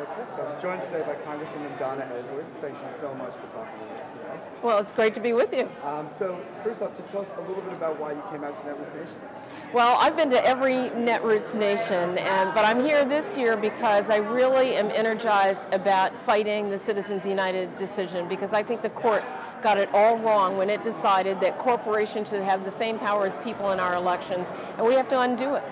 Okay, so I'm joined today by Congresswoman Donna Edwards. Thank you so much for talking with us today. Well, it's great to be with you. So first off, just tell us a little bit about why you came out to Netroots Nation. Well, I've been to every Netroots Nation, but I'm here this year because I really am energized about fighting the Citizens United decision, because I think the court got it all wrong when it decided that corporations should have the same power as people in our elections, and we have to undo it.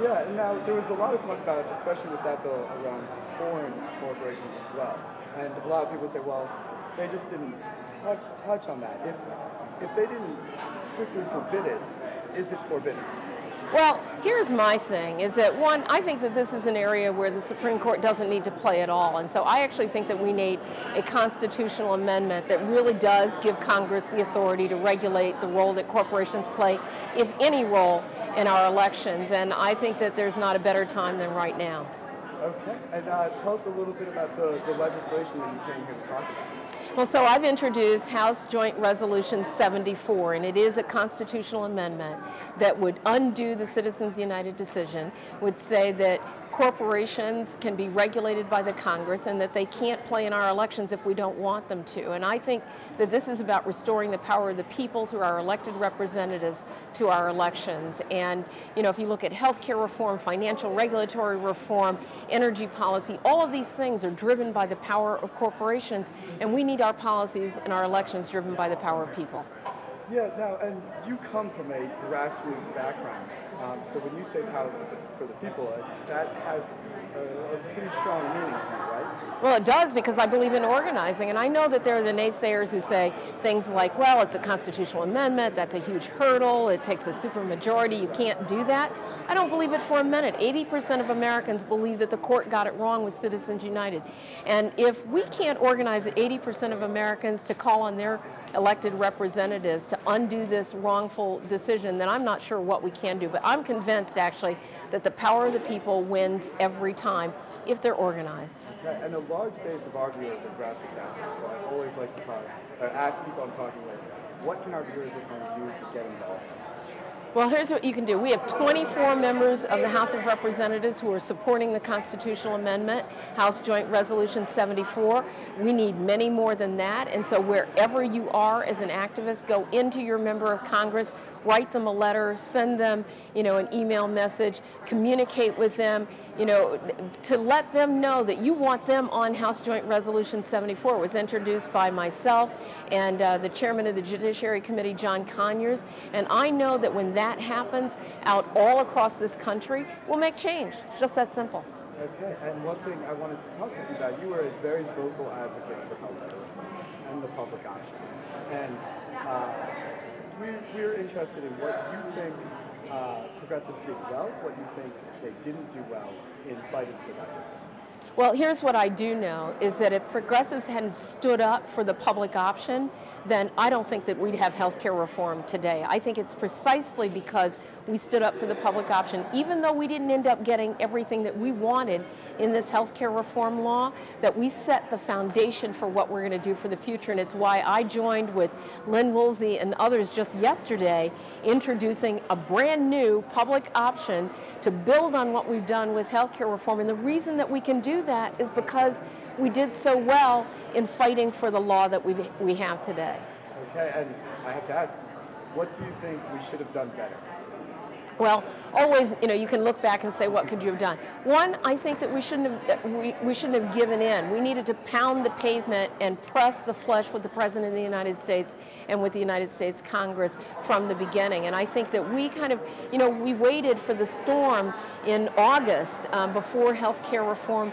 Yeah, and now there was a lot of talk about, especially with that bill, around foreign corporations as well. And a lot of people say, well, they just didn't touch on that. If they didn't strictly forbid it, is it forbidden? Well, here's my thing, is that one, I think that this is an area where the Supreme Court doesn't need to play at all. And so I actually think that we need a constitutional amendment that really does give Congress the authority to regulate the role that corporations play, if any role, in our elections. And I think that there's not a better time than right now. Okay, and tell us a little bit about the legislation that you came here to talk about. Well, so I've introduced House Joint Resolution 74, and it is a constitutional amendment that would undo the Citizens United decision, would say that corporations can be regulated by the Congress and that they can't play in our elections if we don't want them to. And I think that this is about restoring the power of the people through our elected representatives to our elections. And, you know, if you look at health care reform, financial regulatory reform, energy policy, all of these things are driven by the power of corporations, and we need our policies and our elections driven by the power of people. Yeah, now, and you come from a grassroots background, so when you say power for the people, that has a pretty strong meaning to you, right? Well, it does, because I believe in organizing, and I know that there are the naysayers who say things like, well, it's a constitutional amendment, that's a huge hurdle, it takes a supermajority, you can't do that. I don't believe it for a minute. 80% of Americans believe that the court got it wrong with Citizens United. And if we can't organize 80% of Americans to call on their elected representatives to undo this wrongful decision, then I'm not sure what we can do. But I'm convinced, actually, that the power of the people wins every time if they're organized. Okay. And a large base of our viewers are grassroots activists, so I always like to ask people I'm talking with, what can our viewers at home do to get involved in this issue? Well, here's what you can do. We have 24 members of the House of Representatives who are supporting the constitutional amendment, House Joint Resolution 74. We need many more than that. And so wherever you are as an activist, go into your member of Congress, write them a letter, send them, you know, an email message, communicate with them, you know, to let them know that you want them on House Joint Resolution 74. It was introduced by myself and the chairman of the Judiciary Committee, John Conyers, and I know that when that happens out all across this country, we'll make change. Just that simple. Okay, and one thing I wanted to talk with you about, you are a very vocal advocate for health care reform and the public option. And we're interested in what you think progressives did well, what you think they didn't do well in fighting for that reform. Well, here's what I do know, is that if progressives hadn't stood up for the public option, then I don't think that we'd have health care reform today. I think it's precisely because we stood up for the public option, even though we didn't end up getting everything that we wanted in this health care reform law, that we set the foundation for what we're going to do for the future. And it's why I joined with Lynn Woolsey and others just yesterday, introducing a brand new public option to build on what we've done with health care reform. And the reason that we can do that is because we did so well in fighting for the law that we have today. Okay, and I have to ask, what do you think we should have done better? Well, always, you know, you can look back and say, what could you have done? One, I think that we shouldn't have given in. We needed to pound the pavement and press the flesh with the President of the United States and with the United States Congress from the beginning. And I think that we kind of, you know, we waited for the storm in August before health care reform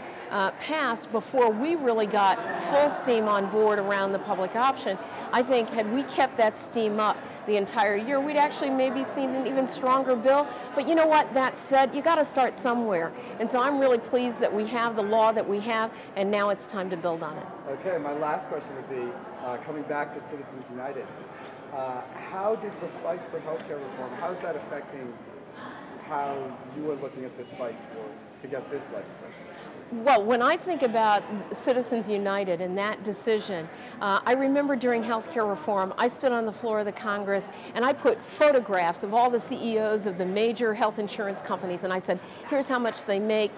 passed, before we really got full steam on board around the public option. I think had we kept that steam up the entire year, we'd actually maybe seen an even stronger bill. But you know what? That said, you got to start somewhere. And so I'm really pleased that we have the law that we have, and now it's time to build on it. Okay, my last question would be, coming back to Citizens United, how did the fight for health care reform, how is that affecting how you are looking at this fight towards to get this legislation? Well, when I think about Citizens United and that decision, I remember during health care reform, I stood on the floor of the Congress and I put photographs of all the CEOs of the major health insurance companies, and I said, here's how much they make,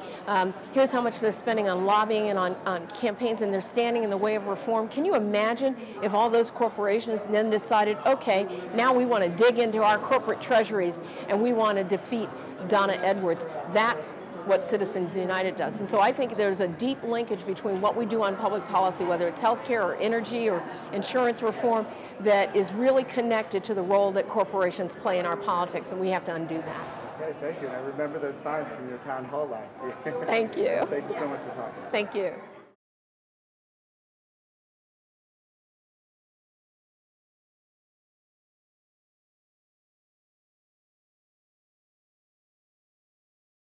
here's how much they're spending on lobbying and on campaigns, and they're standing in the way of reform. Can you imagine if all those corporations then decided, okay, now we want to dig into our corporate treasuries and we want to defeat Donna Edwards? That's what Citizens United does. And so I think there's a deep linkage between what we do on public policy, whether it's health care or energy or insurance reform, that is really connected to the role that corporations play in our politics, and we have to undo that. Okay, thank you. And I remember those signs from your town hall last year. Thank you. Thank you so much for talking. Thank you.